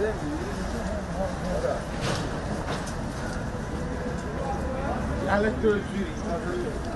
I left